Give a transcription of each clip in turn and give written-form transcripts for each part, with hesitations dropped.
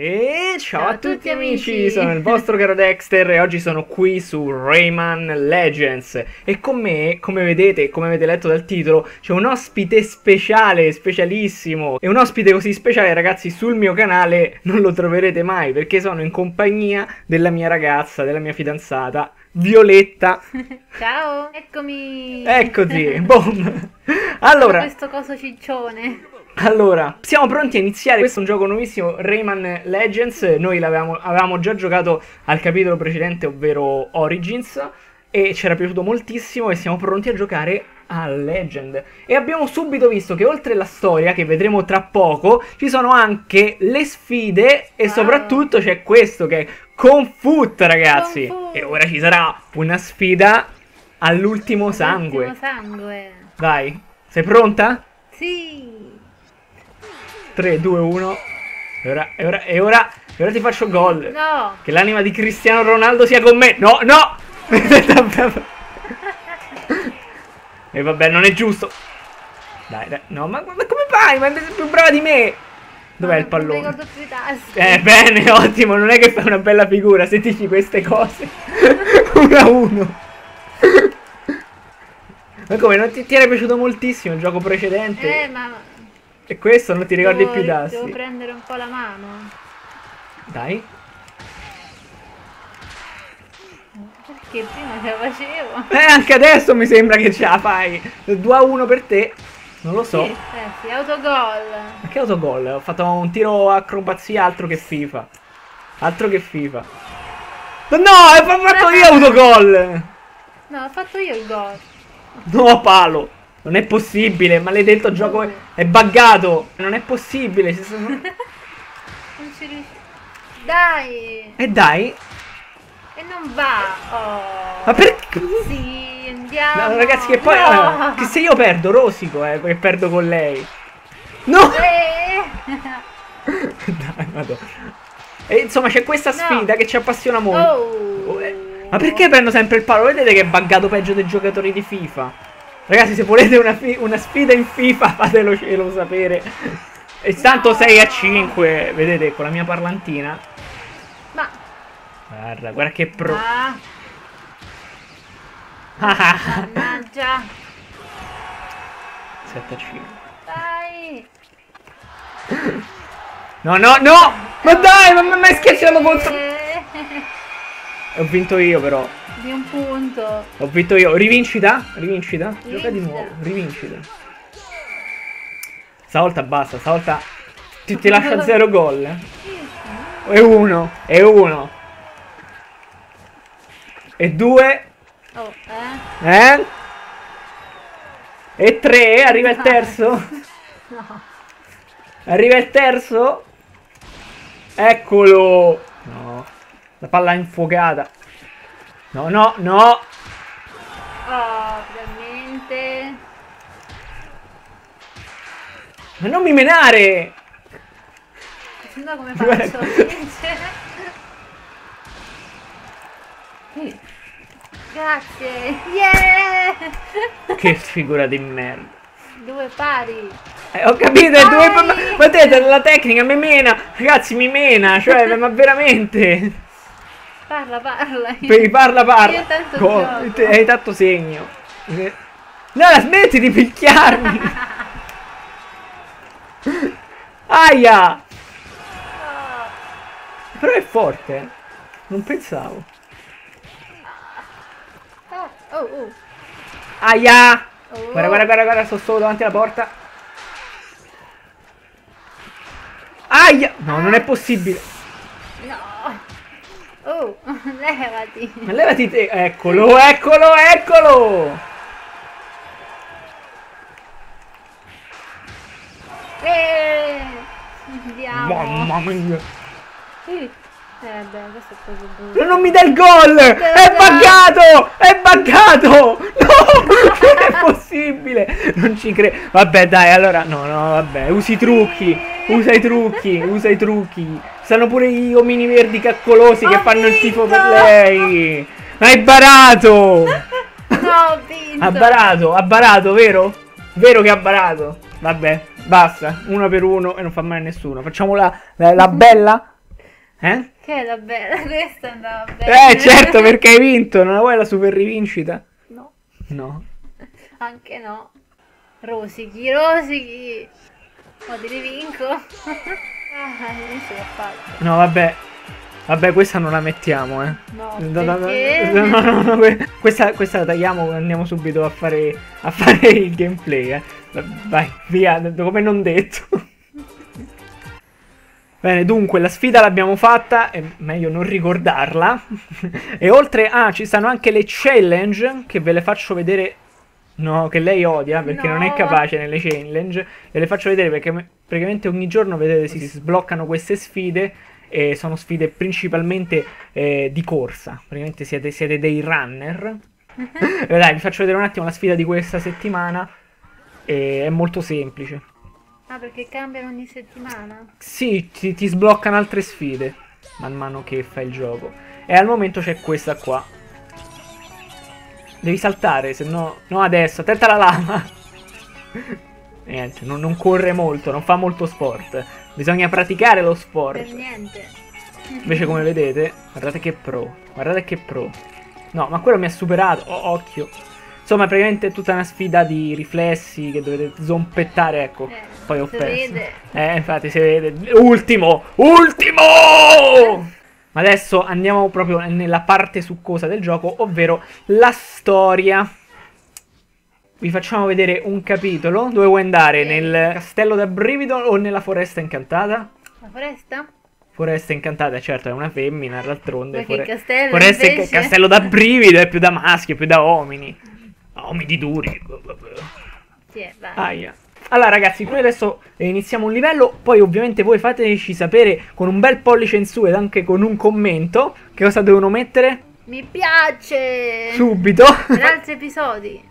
E ciao a tutti amici, sono il vostro caro Dexter e oggi sono qui su Rayman Legends. E con me, come vedete, come avete letto dal titolo, c'è un ospite speciale, specialissimo. E un ospite così speciale, ragazzi, sul mio canale non lo troverete mai, perché sono in compagnia della mia ragazza, della mia fidanzata, Violetta. Ciao, eccomi. Eccoti, boom. Allora, questo coso ciccione. Allora, siamo pronti a iniziare. Questo è un gioco nuovissimo, Rayman Legends. Noi avevamo già giocato al capitolo precedente, ovvero Origins, e ci era piaciuto moltissimo e siamo pronti a giocare a Legend. E abbiamo subito visto che oltre alla storia, che vedremo tra poco, ci sono anche le sfide e soprattutto c'è questo che è Confut, ragazzi. Confut. E ora ci sarà una sfida all'ultimo sangue. Vai, sei pronta? Sì. 3, 2, 1. E ora ti faccio gol. No. Che l'anima di Cristiano Ronaldo sia con me. No, no. E vabbè, non è giusto. Dai, dai. No, ma come fai? Ma sei più brava di me. Dov'è il pallone? Non ricordo più i tasti. Bene, ottimo. Non è che fai una bella figura se dici queste cose. 1-1. Ma come, non ti era piaciuto moltissimo il gioco precedente? Ma... E questo non ti ricordi più i tasti. Devo prendere un po' la mano. Dai. Perché prima ce la facevo. Anche adesso mi sembra che ce la fai. 2-1 per te. Non lo so. Sì, sì, autogol. Ma che autogol? Ho fatto un tiro acrobazia, altro che FIFA. Altro che FIFA. No, ho fatto io autogol. No, ho fatto io il gol. No, palo. Non è possibile, maledetto gioco è buggato. Non è possibile. Non ci riesco. Dai. E dai. E non va. Oh. Ma perché? Sì, andiamo. No, ragazzi, che poi... No. Che se io perdo, rosico, che perdo con lei. No. Dai, vado. E insomma, c'è questa sfida che ci appassiona molto. Ma perché prendo sempre il palo? Vedete che è buggato peggio dei giocatori di FIFA. Ragazzi, se volete una sfida in FIFA, fatelo sapere. E tanto 6-5, vedete, con la mia parlantina. Ma... Guarda, guarda che pro... Ma... Mannaggia. 7-5. Dai. No, no, no! Ma dai, ma mi hai schiacciato contro... Ho vinto io, però. Di un punto. Ho vinto io. Rivincita? Rivincita? Gioca di nuovo. Rivincita. Stavolta basta. Stavolta ti lascia 0 gol. E 1. E 1. E 2. Oh, E 3. Arriva il terzo. No. Arriva il terzo. Eccolo. No. La palla è infuocata. No, no, no! Oh, veramente! Ma non mi menare! No, come faccio? Grazie! Yeah! Che figura di merda! 2 pari! Ho capito, dai! 2 pari! Ma te, la tecnica mi mena! Ragazzi, mi mena! Cioè, ma veramente! Parla, parla. Parla, parla. Io tanto gioco. Hai tanto segno. No, smetti di picchiarmi. Aia. No. Però è forte, eh. Non pensavo. Aia. Guarda, guarda, guarda, guarda. Sto solo davanti alla porta. Aia. No, non è possibile. No. Oh, levati! Ma levati te! Eccolo, eccolo, eccolo! Andiamo! Mamma mia! Vabbè, questo è proprio brutto. Non mi dà il gol! È buggato! È buggato! No! Non è possibile! Non ci credo! Vabbè, dai, allora... No, no, vabbè, usi i trucchi! Usa i trucchi, usa i trucchi. Stanno pure gli omini verdi caccolosi che fanno il tifo per lei. Hai barato. No, vinto. Ha barato, vero? Vero che ha barato. Vabbè, basta. 1 per 1 e non fa male a nessuno. Facciamo la bella. Eh? Che la bella, questa andava bene. Certo, perché hai vinto, non la vuoi la super rivincita? No. No. Anche no. Rosichi, rosichi. Ma ti rivinco. No, vabbè. Vabbè, questa non la mettiamo, eh. No, no, questa la tagliamo, andiamo subito a fare il gameplay, eh. Vai, via, come non detto. Bene, dunque, la sfida l'abbiamo fatta, è meglio non ricordarla. E oltre, ci stanno anche le challenge, che ve le faccio vedere... No, che lei odia, perché no, non è capace nelle challenge. Ve le faccio vedere perché praticamente ogni giorno, vedete, si sbloccano queste sfide. E sono sfide principalmente di corsa. Praticamente siete dei runner. Dai, vi faccio vedere un attimo la sfida di questa settimana. È molto semplice. Ah, perché cambiano ogni settimana? Sì, ti sbloccano altre sfide man mano che fai il gioco. E al momento c'è questa qua. Devi saltare, se no... No, adesso, attenta alla lama! Niente, non corre molto, non fa molto sport. Bisogna praticare lo sport. Per niente. Invece come vedete, guardate che pro. Guardate che pro. No, ma quello mi ha superato. Oh, occhio. Insomma, praticamente è tutta una sfida di riflessi che dovete zompettare, ecco. Poi ho perso. Vede. Infatti si vede. Ultimo! Ultimo! Ma adesso andiamo proprio nella parte succosa del gioco, ovvero la storia. Vi facciamo vedere un capitolo. Dove vuoi andare? Nel castello da brivido o nella foresta incantata? La foresta? Foresta incantata, certo, è una femmina, d'altronde. Perché castello foresta invece... castello da brivido è più da maschi, è più da uomini. Omini duri. Sì, vai. Aia. Allora ragazzi, noi adesso iniziamo un livello, poi ovviamente voi fateci sapere con un bel pollice in su ed anche con un commento che cosa devono mettere. Mi piace! Subito! Per altri episodi!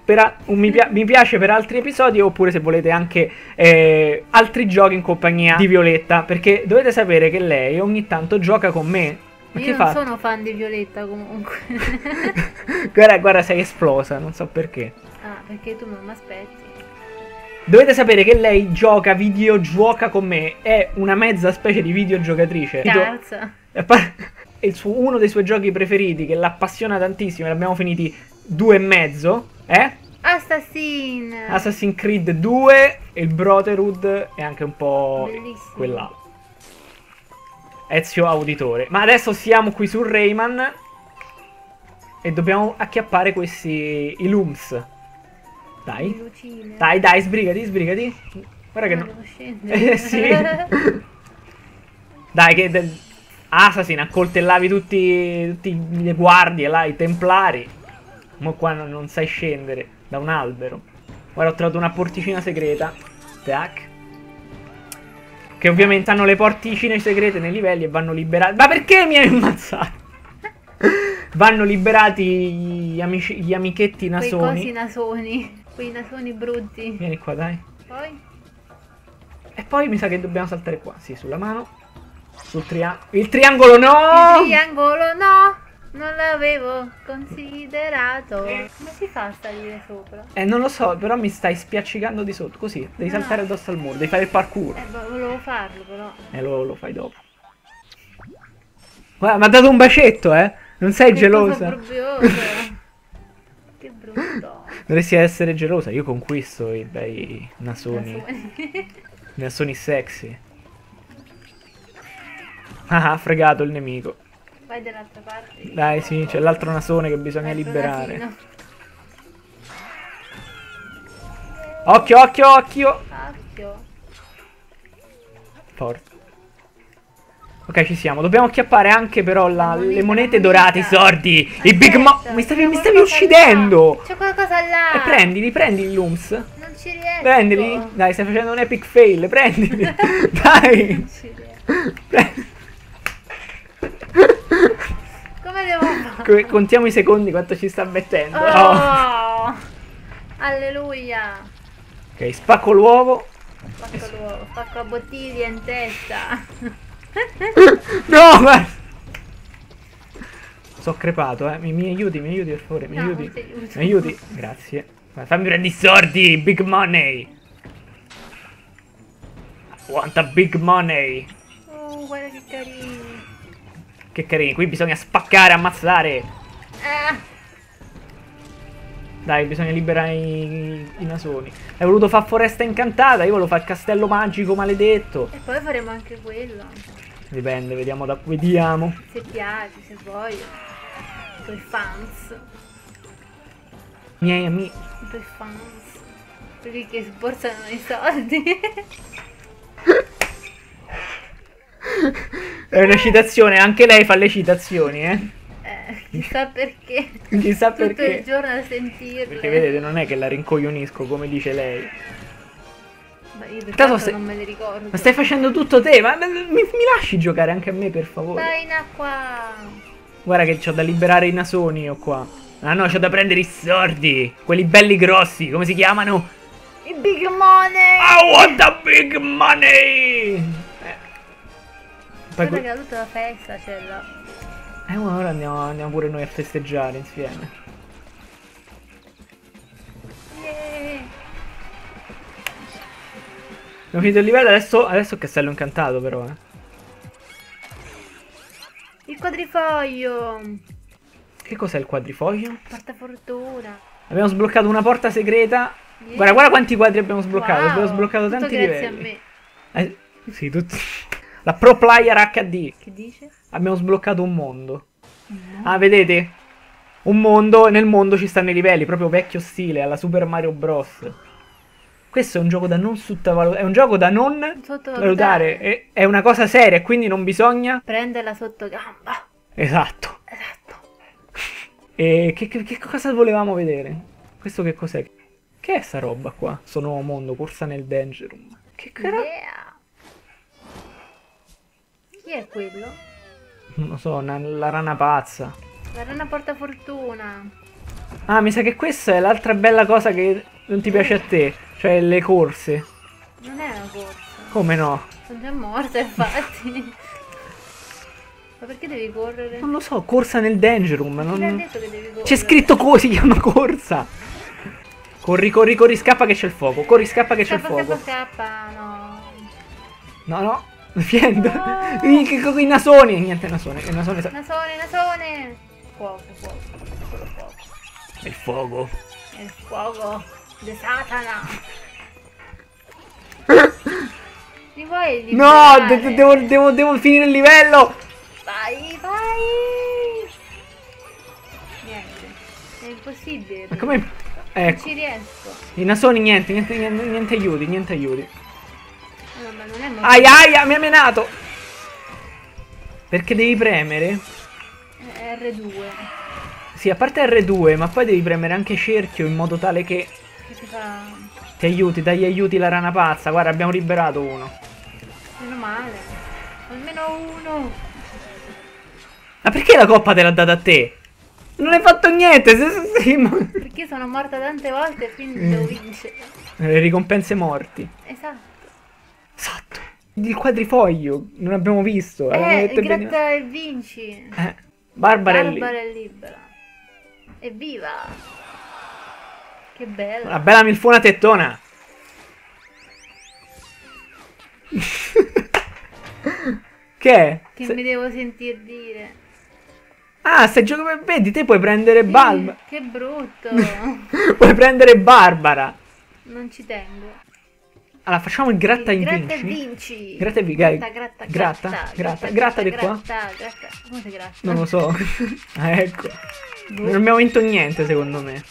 Mi piace per altri episodi, oppure se volete anche altri giochi in compagnia di Violetta, perché dovete sapere che lei ogni tanto gioca con me. Ma io non sono fan di Violetta comunque. guarda, sei esplosa, non so perché. Ah, perché tu non mi aspetti. Dovete sapere che lei gioca, videogioca con me. È una mezza specie di videogiocatrice. Cazzo. Uno dei suoi giochi preferiti, che l'appassiona tantissimo, l'abbiamo finiti 2,5, Assassin's Creed 2 e il Brotherhood e anche un po' quella Ezio Auditore. Ma adesso siamo qui su Rayman e dobbiamo acchiappare questi Ilums. Dai. Lucine. Dai, sbrigati, sbrigati. Guarda che non... sì. Dai che... Assassin, accoltellavi tutti le guardie là, i templari. Ma qua non sai scendere da un albero. Guarda, ho trovato una porticina segreta. Tac. Che ovviamente hanno le porticine segrete nei livelli e vanno liberati. Ma perché mi hai ammazzato? Vanno liberati gli amichetti nasoni. Quei cosi nasoni. Quei nasoni brutti. Vieni qua, dai. Poi? E poi mi sa che dobbiamo saltare qua. Sì, sulla mano. Il triangolo no! Il triangolo no! Non l'avevo considerato. Come si fa a salire sopra? Non lo so, però mi stai spiaccicando di sotto. Così, devi saltare addosso al muro, devi fare il parkour. Volevo farlo però. Lo fai dopo. Guarda, mi ha dato un bacetto, eh! Non sei gelosa? Che brutto. Dovresti essere gelosa, io conquisto i bei nasoni. Nasoni sexy. Ah, fregato il nemico. Vai dall'altra parte. Dai, sì, c'è l'altro nasone che bisogna liberare. Nasino. Occhio, occhio, occhio. Occhio. Forza. Ok, ci siamo. Dobbiamo acchiappare anche però le monete dorate, i sordi. Aspetta, i big mo... Mi stavi uccidendo. C'è qualcosa là. E prendili, Looms. Non ci riesco. Prendili. Dai, stai facendo un epic fail. Prendili. Dai. Non ci riesco. Contiamo i secondi quanto ci sta mettendo. Oh, alleluia. Ok, spacco l'uovo. Spacco l'uovo, spacco la bottiglia in testa. No, ma... Sono crepato, eh. Mi aiuti, per favore, mi aiuti. Mi aiuti, grazie. Fammi prendere i sordi, big money. I want a big money. Oh, guarda che carino. Che carini, qui bisogna spaccare, ammazzare. Dai, bisogna liberare i nasoni. Hai voluto far foresta incantata, io volevo fare il castello magico maledetto. E poi faremo anche quello. Dipende, vediamo da qui. Vediamo. Se piace, se voglio. Coi fans. Miei amici. Coi fans. Quelli che sborsano i soldi. È una citazione, anche lei fa le citazioni, eh? Chissà perché. Chissà tutto perché. Tutto il giorno a sentirle. Perché vedete, non è che la rincoglionisco come dice lei. Ma io per caso non me le ricordo. Ma stai facendo tutto te, ma mi lasci giocare anche a me per favore. Vai in acqua. Guarda che c'ho da liberare i nasoni io qua. Ah no, c'ho da prendere i sordi. Quelli belli grossi, come si chiamano? I big money. I want the big money. Poi è caduta la festa, c'è là. Ora andiamo pure noi a festeggiare insieme. Yeah. Abbiamo finito il livello, adesso il castello incantato però, eh. Il quadrifoglio. Che cos'è il quadrifoglio? Portafortuna. Abbiamo sbloccato una porta segreta. Yeah. Guarda quanti quadri abbiamo sbloccato. Wow. Abbiamo sbloccato tanti livelli. A me. Sì, tutti. La Pro Player HD. Che dice? Abbiamo sbloccato un mondo. No. Ah, vedete? Un mondo, nel mondo ci stanno i livelli, proprio vecchio stile, alla Super Mario Bros. Questo è un gioco da non sottovalutare. È un gioco da non sottovalutare. È una cosa seria, quindi non bisogna prenderla sotto gamba. Esatto. Esatto. E che cosa volevamo vedere? Questo che cos'è? Che è sta roba qua? Sto nuovo mondo, corsa nel Danger Room. Che cazzo? Yeah. Chi è quello? Non lo so, la rana pazza. La rana porta fortuna. Ah, mi sa che questa è l'altra bella cosa che non ti piace a te. Cioè le corse. Non è una corsa. Come no? Sono già morta infatti. Ma perché devi correre? Non lo so, corsa nel Danger Room. C'è scritto così, si chiama corsa. Corri, corri, corri, scappa che c'è il fuoco. Corri, scappa che c'è il fuoco. Scappa, no. No, no. Fiendo. I nasoni. Niente, nasone. Fuoco. È il fuoco di Satana. Ti vuoi liberare? No, devo finire il livello. Vai. Niente, è impossibile. Ma come? Ecco. Non ci riesco. I nasoni niente aiuti. Aia, mi ha menato! Perché devi premere? R2. Sì, a parte R2, ma poi devi premere anche cerchio in modo tale che... Ti aiuti, dagli aiuti la rana pazza. Guarda, abbiamo liberato uno. Meno male. Almeno uno. Ma perché la coppa te l'ha data a te? Non hai fatto niente! Perché sono morta tante volte e quindi devo vincere. Le ricompense morti. Esatto. Il quadrifoglio, non abbiamo visto. Gratta e vinci. Barbara è libera. Evviva. Che bella. Una bella milfona tettona. Che è? Che mi devo sentir dire. Ah, se gioco per vedi, te puoi prendere Barbara. Che brutto. Puoi prendere Barbara. Non ci tengo. Allora facciamo il gratta e vinci. Gratta di qua. Come si gratta? Non lo so. Ecco. Non abbiamo vinto niente secondo me.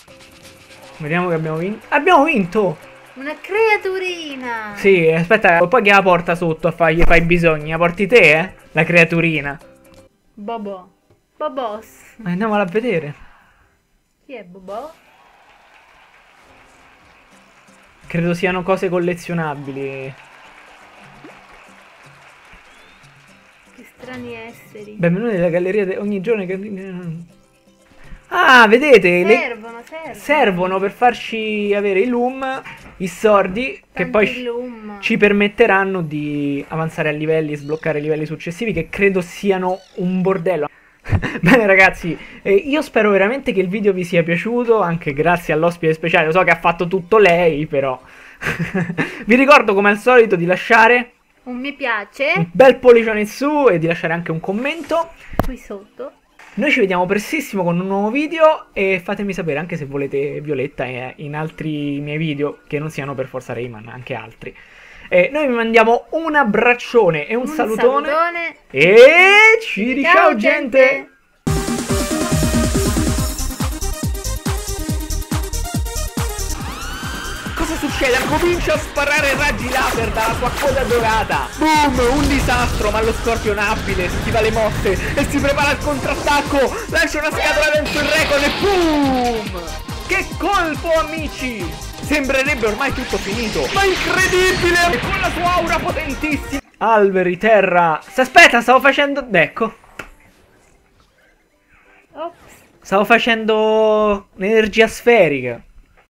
Vediamo che abbiamo vinto. Abbiamo vinto! Una creaturina! Sì, aspetta, poi che la porta sotto a fargli fai bisogni. La porti te, eh? La creaturina. Bobo. Bobos. Andiamola a vedere. Chi è Bobo? Credo siano cose collezionabili. Che strani esseri. Benvenuti nella galleria ogni giorno che... Ah, vedete? Servono per farci avere i loom, i sordi, che poi ci permetteranno di avanzare a livelli e sbloccare livelli successivi, che credo siano un bordello. Bene ragazzi, io spero veramente che il video vi sia piaciuto, anche grazie all'ospite speciale, lo so che ha fatto tutto lei però. Vi ricordo come al solito di lasciare un mi piace, un bel pollicione in su e di lasciare anche un commento qui sotto. Noi ci vediamo prestissimo con un nuovo video e fatemi sapere anche se volete Violetta in altri miei video che non siano per forza Rayman, anche altri. Noi vi mandiamo un abbraccione e un salutone, e ci diciamo gente! Cosa succede? Comincia a sparare raggi laser dalla sua coda dorata. Boom! Un disastro, ma lo scorpione abile schiva le mosse e si prepara al contrattacco. Lancia una scatola dentro il recon e boom! Che colpo, amici! Sembrerebbe ormai tutto finito, ma incredibile! E con la sua aura potentissima. Alberi, terra. Aspetta, stavo facendo... Ecco. Ops. Stavo facendo energia sferica.